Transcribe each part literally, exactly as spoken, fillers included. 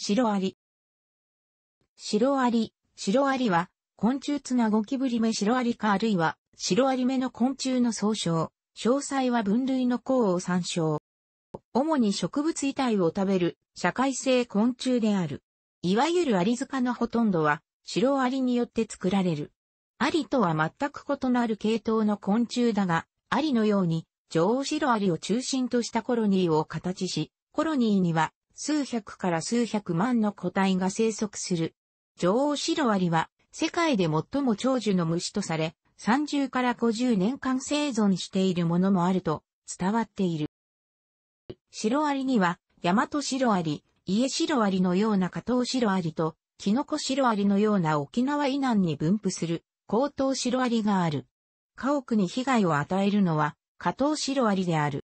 シロアリ。シロアリ、シロアリは、昆虫ツナゴキブリ目シロアリ科あるいは、シロアリ目の昆虫の総称。詳細は分類の項を参照。主に植物遺体を食べる、社会性昆虫である。いわゆるアリ塚のほとんどは、シロアリによって作られる。アリとは全く異なる系統の昆虫だが、アリのように、女王シロアリを中心としたコロニーを形し、コロニーには、数百から数百万の個体が生息する。女王シロアリは、世界で最も長寿の虫とされ、さんじゅうからごじゅうねんかん生存しているものもあると伝わっている。シロアリには、ヤマトシロアリ、イエシロアリのような下等シロアリと、キノコシロアリのような沖縄以南に分布する高等シロアリがある。家屋に被害を与えるのは下等シロアリである。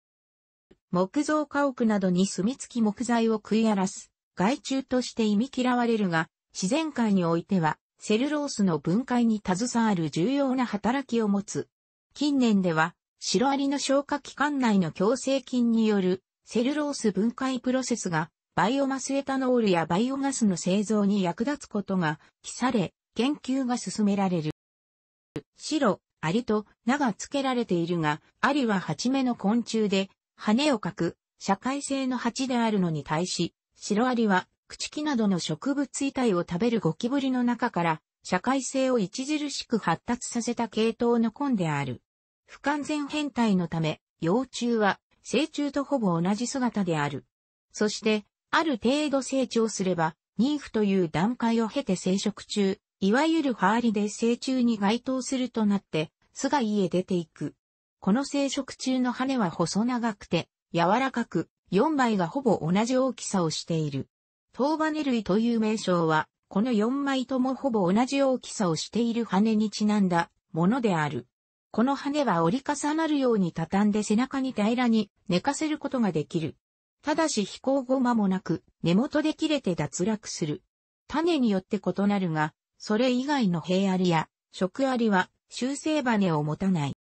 木造家屋などに住み着き木材を食い荒らす害虫として忌み嫌われるが、自然界においては、セルロースの分解に携わる重要な働きを持つ。近年では、シロアリの消化器官内の共生菌によるセルロース分解プロセスが、バイオマスエタノールやバイオガスの製造に役立つことが記され、研究が進められる。シロアリと名が付けられているが、アリは蜂目の昆虫で、羽をかく、社会性の蜂であるのに対し、シロアリは、朽ち木などの植物遺体を食べるゴキブリの中から、社会性を著しく発達させた系統の昆である。不完全変態のため、幼虫は、成虫とほぼ同じ姿である。そして、ある程度成長すれば、妊婦という段階を経て生殖中、いわゆる葉アリで成虫に該当するとなって、巣外へ出ていく。この生殖中の羽は細長くて、柔らかく、よんまいがほぼ同じ大きさをしている。頭羽類という名称は、このよんまいともほぼ同じ大きさをしている羽にちなんだものである。この羽は折り重なるように畳んで背中に平らに寝かせることができる。ただし飛行後間もなく根元で切れて脱落する。種によって異なるが、それ以外のヘイアリや食アリは終生羽を持たない。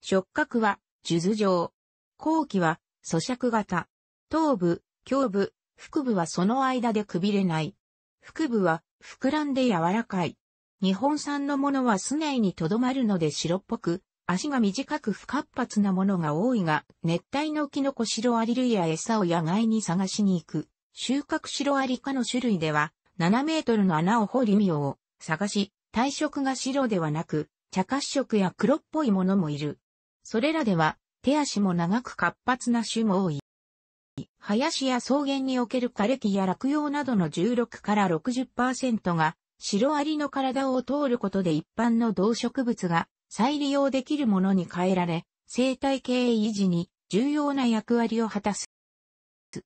触角は数珠状。後期は咀嚼型。頭部、胸部。腹部はその間でくびれない。腹部は膨らんで柔らかい。日本産のものは巣内に留まるので白っぽく、足が短く不活発なものが多いが、熱帯のキノコシロアリ類や餌を野外に探しに行く。収穫シロアリ科の種類では、ななメートルの穴を掘り実を探し、体色が白ではなく、茶褐色や黒っぽいものもいる。それらでは、手足も長く活発な種も多い。林や草原における枯れ木や落葉などのじゅうろくからろくじゅっパーセント がシロアリの体を通ることで一般の動植物が再利用できるものに変えられ、生態系維持に重要な役割を果たす。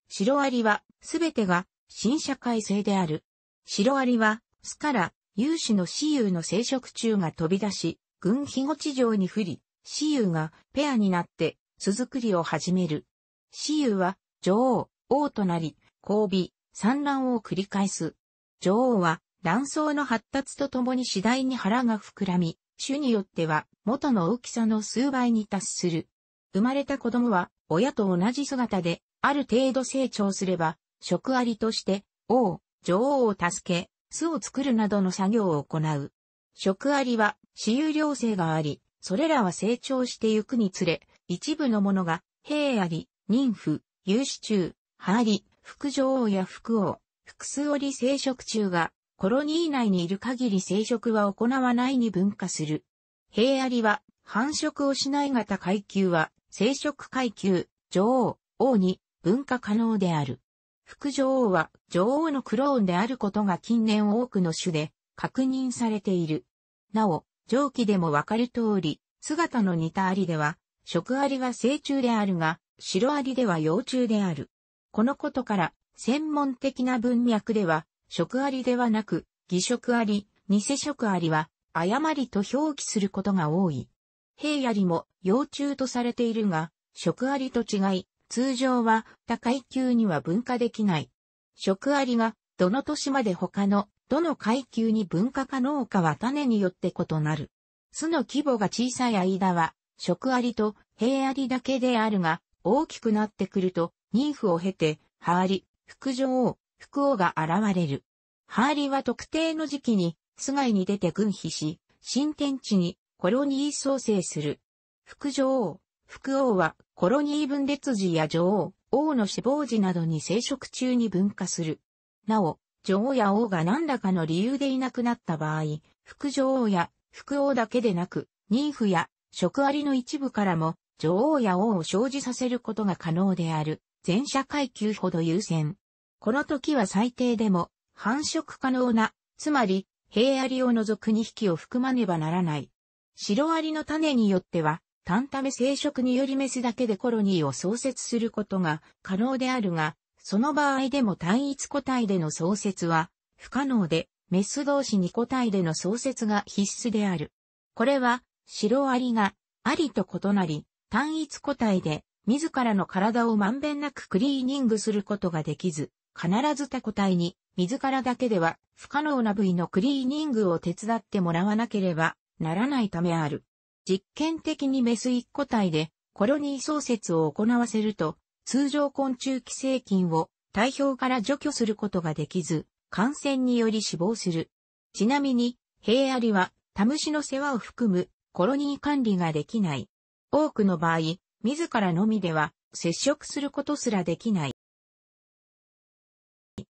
シロアリはすべてが新社会性である。シロアリは巣から有種の雌雄の生殖虫が飛び出し、群飛後地上に降り、雌雄がペアになって巣作りを始める。雌雄は女王、王となり、交尾、産卵を繰り返す。女王は、卵巣の発達とともに次第に腹が膨らみ、種によっては、元の大きさの数倍に達する。生まれた子供は、親と同じ姿で、ある程度成長すれば、食アリとして、王、女王を助け、巣を作るなどの作業を行う。食アリは、雌雄両性があり、それらは成長してゆくにつれ、一部のものが、ヘイアリ、妊婦、有種虫、葉アリ、副女王や副王、複数オリ生殖虫が、コロニー内にいる限り生殖は行わないに分化する。ヘイアリは、繁殖をしない型階級は、生殖階級、女王、王に分化可能である。副女王は、女王のクローンであることが近年多くの種で、確認されている。なお、上記でもわかる通り、姿の似たアリでは、食アリは成虫であるが、シロアリでは幼虫である。このことから、専門的な文脈では、食アリではなく、偽食アリ、偽食アリは、誤りと表記することが多い。ヘイアリも幼虫とされているが、食アリと違い、通常は他階級には分化できない。食アリが、どの年まで他の、どの階級に分化可能かは種によって異なる。巣の規模が小さい間は、食アリとヘイアリだけであるが、大きくなってくると、妊婦を経て、葉アリ、副女王、福王が現れる。ハーリは特定の時期に市外に出て軍費し、新天地にコロニー創生する。副女王、副王はコロニー分裂時や女王、王の死亡時などに生殖中に分化する。なお、女王や王が何らかの理由でいなくなった場合、副女王や副王だけでなく、妊婦や職ありの一部からも女王や王を生じさせることが可能である。前者階級ほど優先。この時は最低でも繁殖可能な、つまり、兵アリを除くにひきを含まねばならない。白アリの種によっては、単為生殖によりメスだけでコロニーを創設することが可能であるが、その場合でも単一個体での創設は不可能で、メス同士に個体での創設が必須である。これは、白アリが、アリと異なり、単一個体で、自らの体をまんべんなくクリーニングすることができず、必ず他個体に、自らだけでは不可能な部位のクリーニングを手伝ってもらわなければならないためある。実験的にメス一個体でコロニー創設を行わせると、通常昆虫寄生菌を体表から除去することができず、感染により死亡する。ちなみに、兵アリは他虫の世話を含むコロニー管理ができない。多くの場合、自らのみでは接触することすらできない。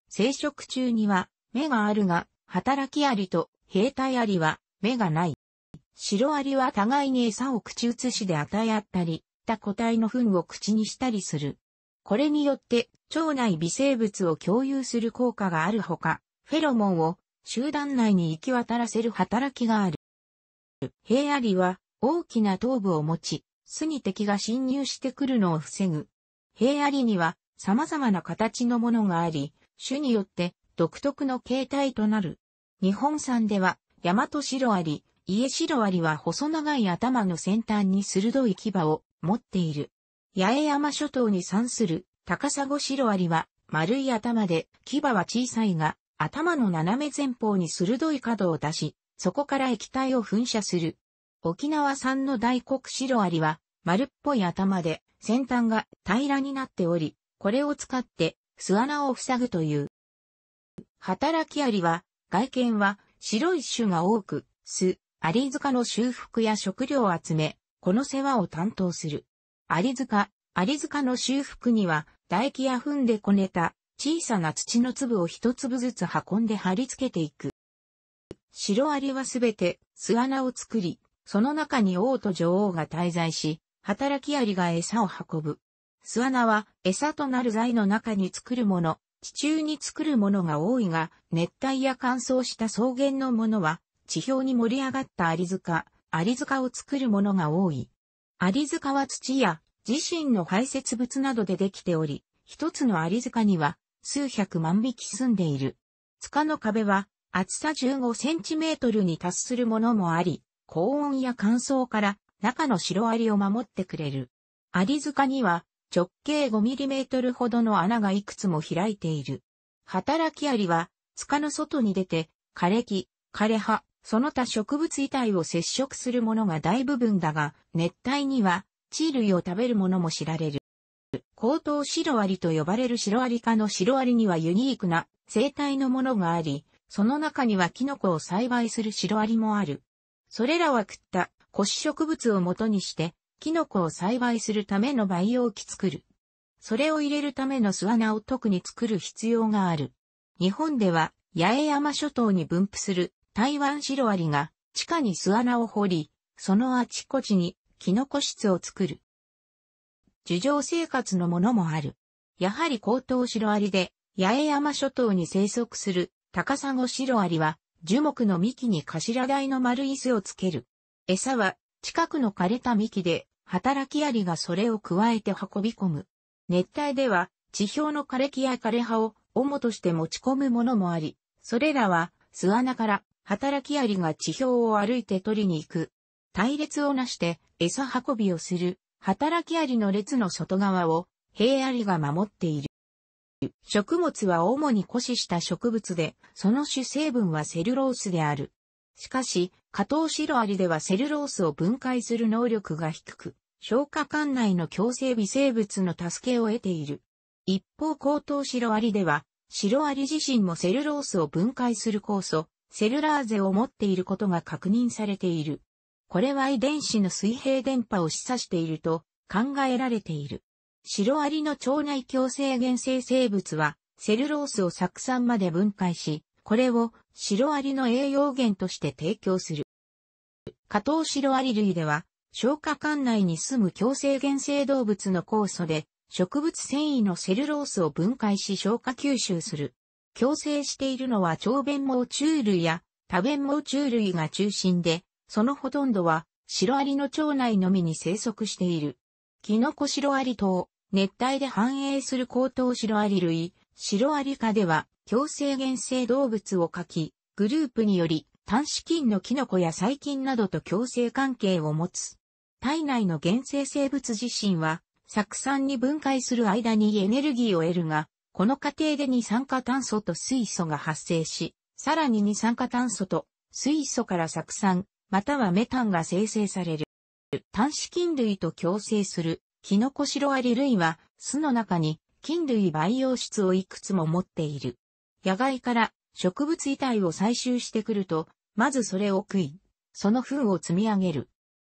生殖中には目があるが、働きアリと兵隊アリは目がない。白アリは互いに餌を口移しで与え合ったり、他個体の糞を口にしたりする。これによって腸内微生物を共有する効果があるほか、フェロモンを集団内に行き渡らせる働きがある。兵アリは大きな頭部を持ち、巣に敵が侵入してくるのを防ぐ。兵アリには様々な形のものがあり、種によって独特の形態となる。日本産では、大和白アリ、家白アリは細長い頭の先端に鋭い牙を持っている。八重山諸島に産する高砂白アリは丸い頭で、牙は小さいが、頭の斜め前方に鋭い角を出し、そこから液体を噴射する。沖縄産の大黒白アリは丸っぽい頭で、先端が平らになっており、これを使って、巣穴を塞ぐという。働きアリは、外見は白い種が多く、巣、アリ塚の修復や食料を集め、この世話を担当する。アリ塚、アリ塚の修復には、唾液や糞でこねた小さな土の粒を一粒ずつ運んで貼り付けていく。白アリはすべて巣穴を作り、その中に王と女王が滞在し、働きアリが餌を運ぶ。巣穴は餌となる材の中に作るもの、地中に作るものが多いが、熱帯や乾燥した草原のものは、地表に盛り上がったアリ塚、アリ塚を作るものが多い。アリ塚は土や自身の排泄物などでできており、一つのアリ塚には数百万匹住んでいる。塚の壁は厚さじゅうごセンチメートルに達するものもあり、高温や乾燥から中の白アリを守ってくれる。アリ塚には、直径ごミリメートルほどの穴がいくつも開いている。働きアリは、塚の外に出て、枯れ木、枯れ葉、その他植物遺体を接触するものが大部分だが、熱帯には、地類を食べるものも知られる。高頭白アリと呼ばれる白アリ科の白アリにはユニークな生態のものがあり、その中にはキノコを栽培する白アリもある。それらは食った枯死植物を元にして、キノコを栽培するための培養器作る。それを入れるための巣穴を特に作る必要がある。日本では八重山諸島に分布する台湾白アリが地下に巣穴を掘り、そのあちこちにキノコ室を作る。樹上生活のものもある。やはり高頭白アリで八重山諸島に生息する高砂白アリは樹木の幹に頭大の丸い巣をつける。餌は近くの枯れた幹で、働きアリがそれを加えて運び込む。熱帯では地表の枯れ木や枯れ葉を主として持ち込むものもあり、それらは巣穴から働きアリが地表を歩いて取りに行く。隊列をなして餌運びをする働きアリの列の外側を兵アリが守っている。食物は主に枯死した植物で、その主成分はセルロースである。しかし、下頭白アリではセルロースを分解する能力が低く、消化管内の共生微生物の助けを得ている。一方、高頭白アリでは、シロアリ自身もセルロースを分解する酵素、セルラーゼを持っていることが確認されている。これは遺伝子の水平電波を示唆していると考えられている。シロアリの腸内共生原生生物は、セルロースを酢酸まで分解し、これをシロアリの栄養源として提供する。下等シロアリ類では、消化管内に住む共生原生動物の酵素で、植物繊維のセルロースを分解し消化吸収する。共生しているのは腸弁毛虫類や多弁毛虫類が中心で、そのほとんどはシロアリの腸内のみに生息している。キノコシロアリ等、熱帯で繁栄する高等シロアリ類、シロアリ科では、共生原生動物を下記、グループにより、単子菌のキノコや細菌などと共生関係を持つ。体内の原生生物自身は、酢酸に分解する間にエネルギーを得るが、この過程で二酸化炭素と水素が発生し、さらに二酸化炭素と水素から酢酸、またはメタンが生成される。単子菌類と共生するキノコシロアリ類は、巣の中に菌類培養室をいくつも持っている。野外から植物遺体を採集してくると、まずそれを食い、その糞を積み上げる。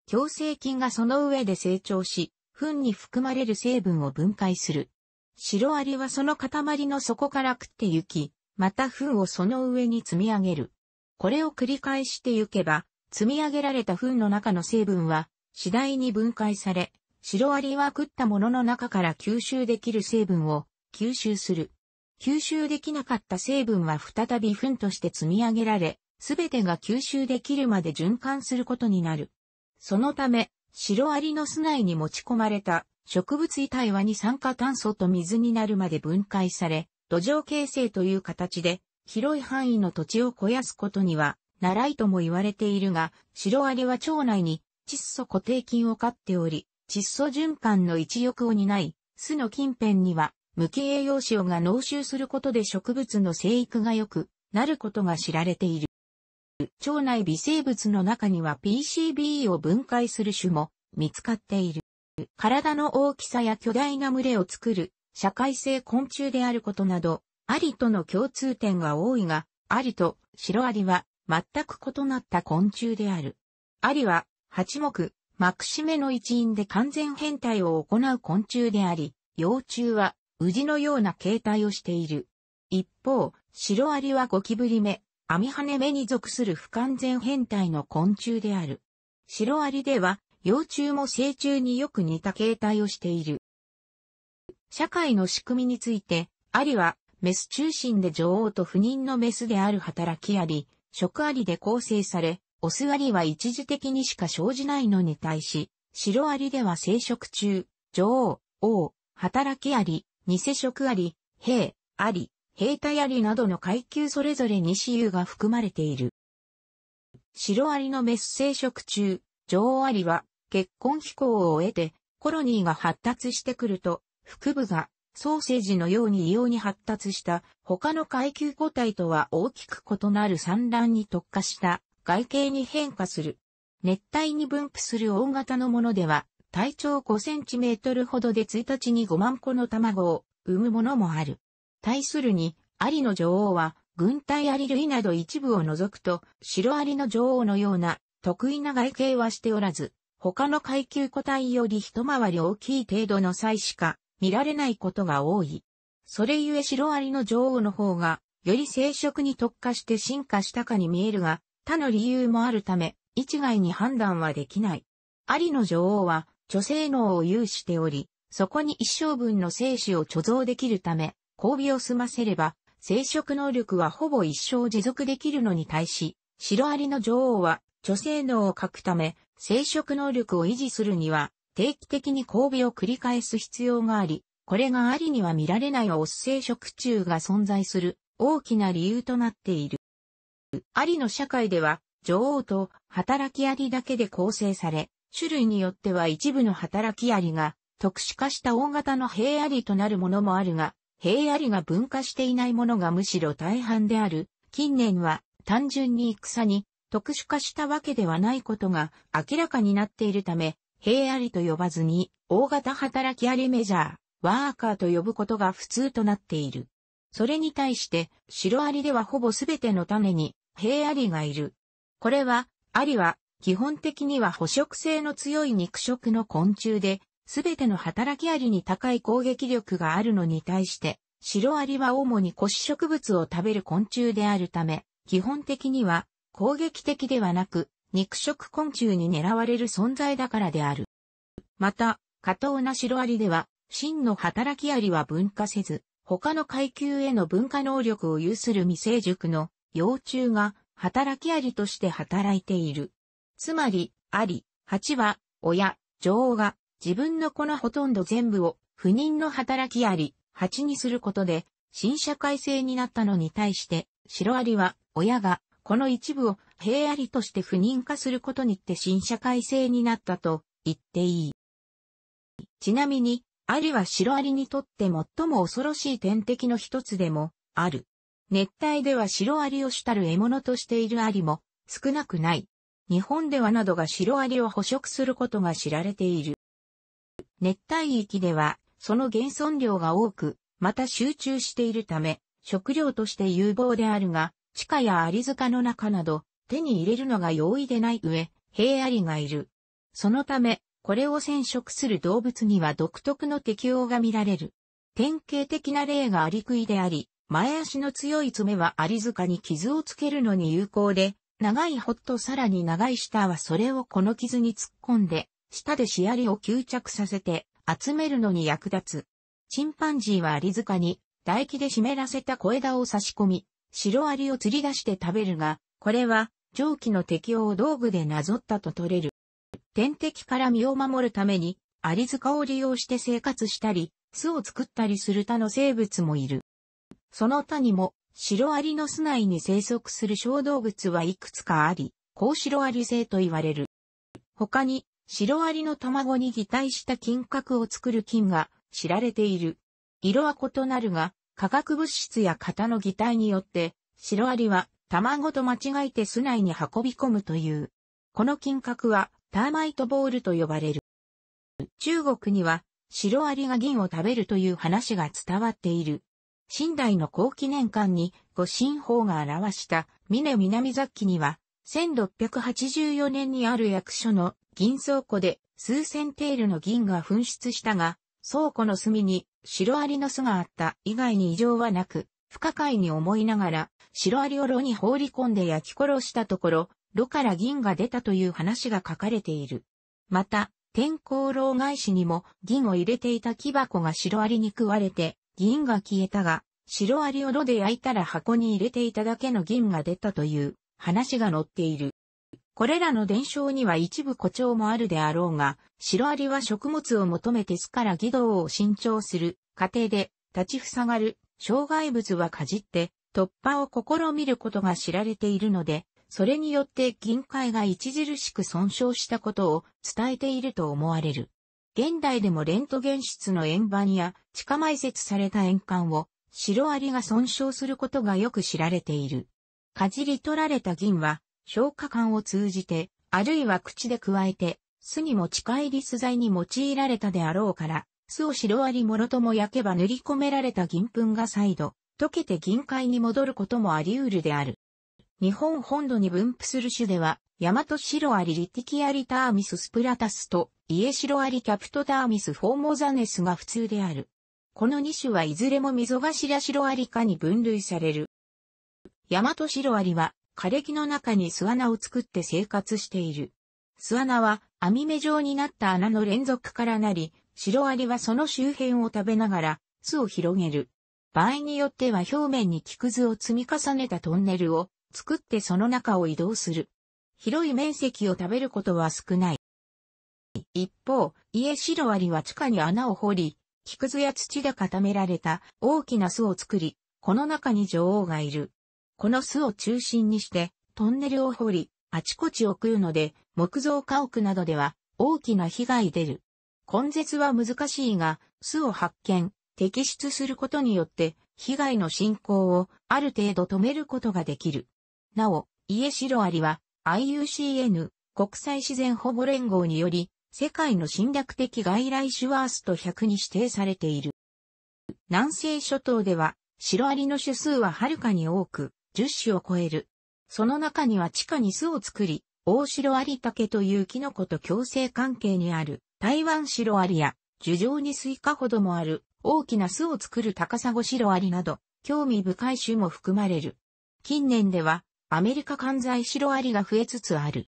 共生菌がその上で成長し、糞に含まれる成分を分解する。シロアリはその塊の底から食ってゆき、また糞をその上に積み上げる。これを繰り返してゆけば、積み上げられた糞の中の成分は、次第に分解され、シロアリは食ったものの中から吸収できる成分を吸収する。吸収できなかった成分は再び糞として積み上げられ、すべてが吸収できるまで循環することになる。そのため、シロアリの巣内に持ち込まれた植物遺体は二酸化炭素と水になるまで分解され、土壌形成という形で広い範囲の土地を肥やすことにはならいとも言われているが、シロアリは腸内に窒素固定菌を飼っており、窒素循環の一翼を担い、巣の近辺には無機栄養塩が濃集することで植物の生育が良くなることが知られている。腸内微生物の中には ピーシービー を分解する種も見つかっている。体の大きさや巨大な群れを作る社会性昆虫であることなど、アリとの共通点が多いが、アリとシロアリは全く異なった昆虫である。アリは八目、マクシメの一員で完全変態を行う昆虫であり、幼虫は、ウジのような形態をしている。一方、シロアリはゴキブリ目、網羽目に属する不完全変態の昆虫である。シロアリでは、幼虫も成虫によく似た形態をしている。社会の仕組みについて、アリは、メス中心で女王と不妊のメスである働きアリ、食アリで構成され、オスアリは一時的にしか生じないのに対し、シロアリでは生殖中、女王、王、働きアリ、偽食アリ、兵、アリ、兵隊アリなどの階級それぞれに雌雄が含まれている。シロアリのメス生殖中、女王アリは結婚飛行を終えてコロニーが発達してくると、腹部がソーセージのように異様に発達した他の階級個体とは大きく異なる産卵に特化した外形に変化する。熱帯に分布する大型のものでは、体長ごセンチメートルほどでいちにちにごまんこの卵を産むものもある。対するに、アリの女王は、軍隊アリ類など一部を除くと、シロアリの女王のような特異な外形はしておらず、他の階級個体より一回り大きい程度の差しか見られないことが多い。それゆえシロアリの女王の方が、より生殖に特化して進化したかに見えるが、他の理由もあるため、一概に判断はできない。アリの女王は、貯精能を有しており、そこに一生分の精子を貯蔵できるため、交尾を済ませれば、生殖能力はほぼ一生持続できるのに対し、シロアリの女王は、貯精能を欠くため、生殖能力を維持するには、定期的に交尾を繰り返す必要があり、これがアリには見られないオス生殖中が存在する、大きな理由となっている。アリの社会では、女王と働きアリだけで構成され、種類によっては一部の働きアリが特殊化した大型の兵アリとなるものもあるが、兵アリが分化していないものがむしろ大半である。近年は単純に戦に特殊化したわけではないことが明らかになっているため、兵アリと呼ばずに大型働きアリメジャー、ワーカーと呼ぶことが普通となっている。それに対して、シロアリではほぼすべての種に、ヘイアリがいる。これは、アリは、基本的には捕食性の強い肉食の昆虫で、すべての働きアリに高い攻撃力があるのに対して、シロアリは主に枯死植物を食べる昆虫であるため、基本的には攻撃的ではなく、肉食昆虫に狙われる存在だからである。また、下等なシロアリでは、真の働きアリは分化せず、他の階級への分化能力を有する未成熟の幼虫が働きアリとして働いている。つまり、アリ、ハチは、親、女王が自分の子のほとんど全部を不妊の働きアリ、ハチにすることで新社会制になったのに対して、シロアリは親がこの一部をヘイアリとして不妊化することにって新社会制になったと言っていい。ちなみに、アリはシロアリにとって最も恐ろしい天敵の一つでもある。熱帯ではシロアリを主たる獲物としているアリも少なくない。日本ではなどがシロアリを捕食することが知られている。熱帯域ではその現存量が多く、また集中しているため、食料として有望であるが、地下やアリ塚の中など手に入れるのが容易でない上、ヘイアリがいる。そのため、これを染色する動物には独特の適応が見られる。典型的な例がアリクイであり、前足の強い爪はアリ塚に傷をつけるのに有効で、長い穂とさらに長い舌はそれをこの傷に突っ込んで、舌でシアリを吸着させて集めるのに役立つ。チンパンジーはアリ塚に唾液で湿らせた小枝を差し込み、シロアリを釣り出して食べるが、これは上記の適応を道具でなぞったと取れる。天敵から身を守るために、アリ塚を利用して生活したり、巣を作ったりする他の生物もいる。その他にも、シロアリの巣内に生息する小動物はいくつかあり、高シロアリ性と言われる。他に、シロアリの卵に擬態した金核を作る菌が知られている。色は異なるが、化学物質や型の擬態によって、シロアリは卵と間違えて巣内に運び込むという。この金核は、ターマイトボールと呼ばれる。中国には、シロアリが銀を食べるという話が伝わっている。清代の後期年間に、呉新宝が表した、嶺南雑記には、せんろっぴゃくはちじゅうよねんにある役所の銀倉庫で、数千テールの銀が紛失したが、倉庫の隅に、シロアリの巣があった以外に異常はなく、不可解に思いながら、シロアリを炉に放り込んで焼き殺したところ、炉から銀が出たという話が書かれている。また、天功労返しにも銀を入れていた木箱がシロアリに食われて銀が消えたが、シロアリを炉で焼いたら箱に入れていただけの銀が出たという話が載っている。これらの伝承には一部誇張もあるであろうが、シロアリは食物を求めて巣から蟻道を伸長する過程で立ちふさがる障害物はかじって突破を試みることが知られているので、それによって銀塊が著しく損傷したことを伝えていると思われる。現代でもレントゲン室の円盤や地下埋設された円環をシロアリが損傷することがよく知られている。かじり取られた銀は消化管を通じて、あるいは口で加えて巣に持ち帰り巣材に用いられたであろうから、巣をシロアリもろとも焼けば塗り込められた銀粉が再度溶けて銀塊に戻ることもあり得るである。日本本土に分布する種では、ヤマトシロアリリティキアリターミススプラタスと、イエシロアリキャプトターミスフォーモザネスが普通である。このに種はいずれも溝頭シロアリ科に分類される。ヤマトシロアリは、枯れ木の中に巣穴を作って生活している。巣穴は、網目状になった穴の連続からなり、シロアリはその周辺を食べながら、巣を広げる。場合によっては表面に木くずを積み重ねたトンネルを、作ってその中を移動する。広い面積を食べることは少ない。一方、イエシロアリは地下に穴を掘り、木くずや土で固められた大きな巣を作り、この中に女王がいる。この巣を中心にして、トンネルを掘り、あちこちを食うので、木造家屋などでは大きな被害出る。根絶は難しいが、巣を発見、摘出することによって、被害の進行をある程度止めることができる。なお、イエシロアリは アイユーシーエヌ 国際自然保護連合により世界の侵略的外来種ワーストひゃくに指定されている。南西諸島ではシロアリの種数ははるかに多く、じゅっしゅを超える。その中には地下に巣を作り、オオシロアリタケというキノコと共生関係にある台湾シロアリや、樹上にスイカほどもある大きな巣を作るタカサゴシロアリなど、興味深い種も含まれる。近年では、アメリカカンザイシロアリが増えつつある。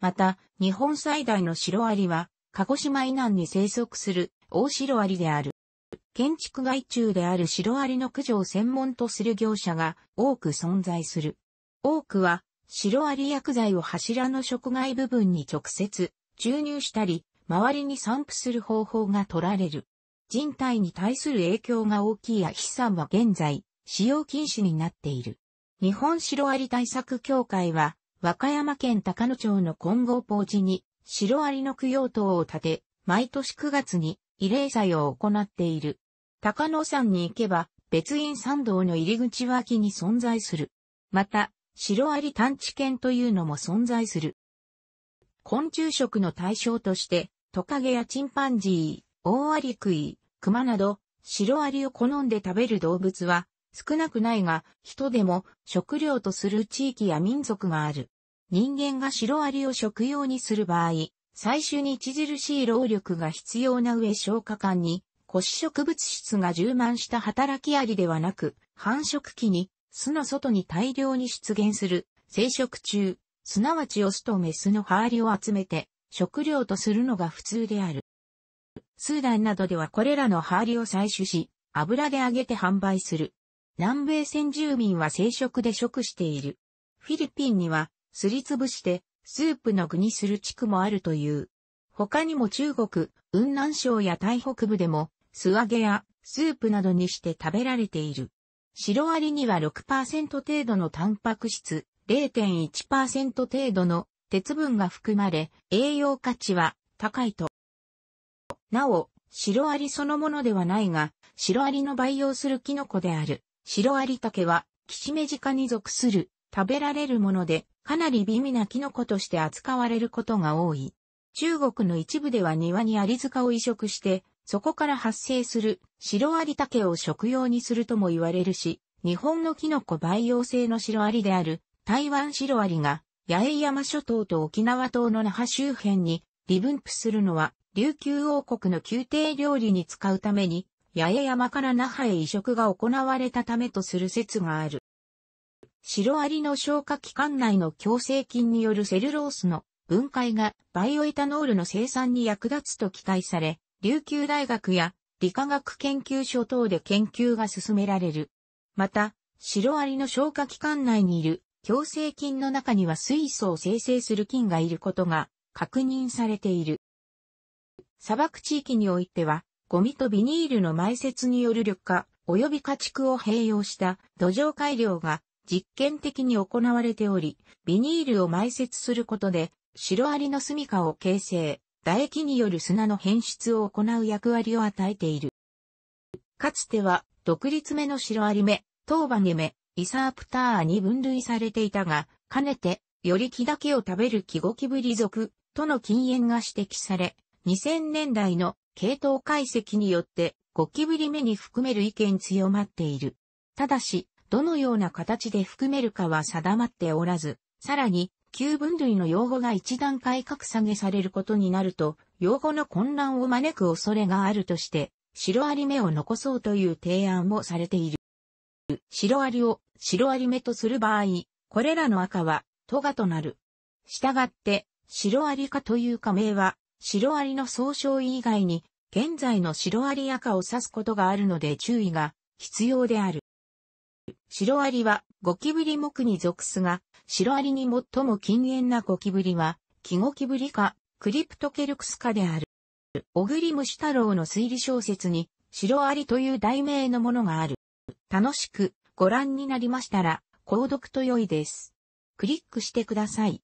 また、日本最大のシロアリは、鹿児島以南に生息するオオシロアリである。建築害虫であるシロアリの駆除を専門とする業者が多く存在する。多くは、シロアリ薬剤を柱の食害部分に直接注入したり、周りに散布する方法が取られる。人体に対する影響が大きいアヒ酸は現在、使用禁止になっている。日本シロアリ対策協会は、和歌山県高野町の金剛ポーチに、シロアリの供養塔を建て、毎年くがつに慰霊祭を行っている。高野山に行けば、別院参道の入り口脇に存在する。また、シロアリ探知犬というのも存在する。昆虫食の対象として、トカゲやチンパンジー、オオアリクイ、クマなど、シロアリを好んで食べる動物は、少なくないが、人でも食料とする地域や民族がある。人間がシロアリを食用にする場合、採取に著しい労力が必要な上消化管に、枯死植物質が充満した働きアリではなく、繁殖期に巣の外に大量に出現する生殖中、すなわちオスとメスの羽アリを集めて食料とするのが普通である。スーダンなどではこれらの羽アリを採取し、油で揚げて販売する。南米先住民は生食で食している。フィリピンにはすりつぶしてスープの具にする地区もあるという。他にも中国、雲南省や台北部でも素揚げやスープなどにして食べられている。シロアリには ろくパーセント 程度のタンパク質、れいてんいちパーセント 程度の鉄分が含まれ、栄養価値は高いと。なお、シロアリそのものではないが、シロアリの培養するキノコである。シロアリタケは、キシメジ科に属する、食べられるもので、かなり美味なキノコとして扱われることが多い。中国の一部では庭にアリ塚を移植して、そこから発生するシロアリタケを食用にするとも言われるし、日本のキノコ培養性のシロアリである、台湾シロアリが、八重山諸島と沖縄島の那覇周辺に、離分布するのは、琉球王国の宮廷料理に使うために、八重山から那覇へ移植が行われたためとする説がある。シロアリの消化器官内の共生菌によるセルロースの分解がバイオエタノールの生産に役立つと期待され、琉球大学や理化学研究所等で研究が進められる。また、シロアリの消化器官内にいる共生菌の中には水素を生成する菌がいることが確認されている。砂漠地域においては、ゴミとビニールの埋設による緑化及び家畜を併用した土壌改良が実験的に行われており、ビニールを埋設することでシロアリの住処を形成、唾液による砂の変質を行う役割を与えている。かつては独立目のシロアリ目、トーバネ目、イサープターに分類されていたが、かねてより木だけを食べるキゴキブリ属との禁煙が指摘され、にせんねんだいの系統解析によってゴキブリ目に含める意見強まっている。ただし、どのような形で含めるかは定まっておらず、さらに、旧分類の用語が一段階格下げされることになると、用語の混乱を招く恐れがあるとして、シロアリ目を残そうという提案もされている。シロアリをシロアリ目とする場合、これらの赤はトガとなる。したがって、シロアリ科という科名は、シロアリの総称以外に、現在のシロアリ赤を指すことがあるので注意が必要である。シロアリはゴキブリ目に属すが、シロアリに最も近縁なゴキブリは、キゴキブリ科、クリプトケルクス科である。小栗虫太郎の推理小説に、シロアリという題名のものがある。楽しくご覧になりましたら、購読と良いです。クリックしてください。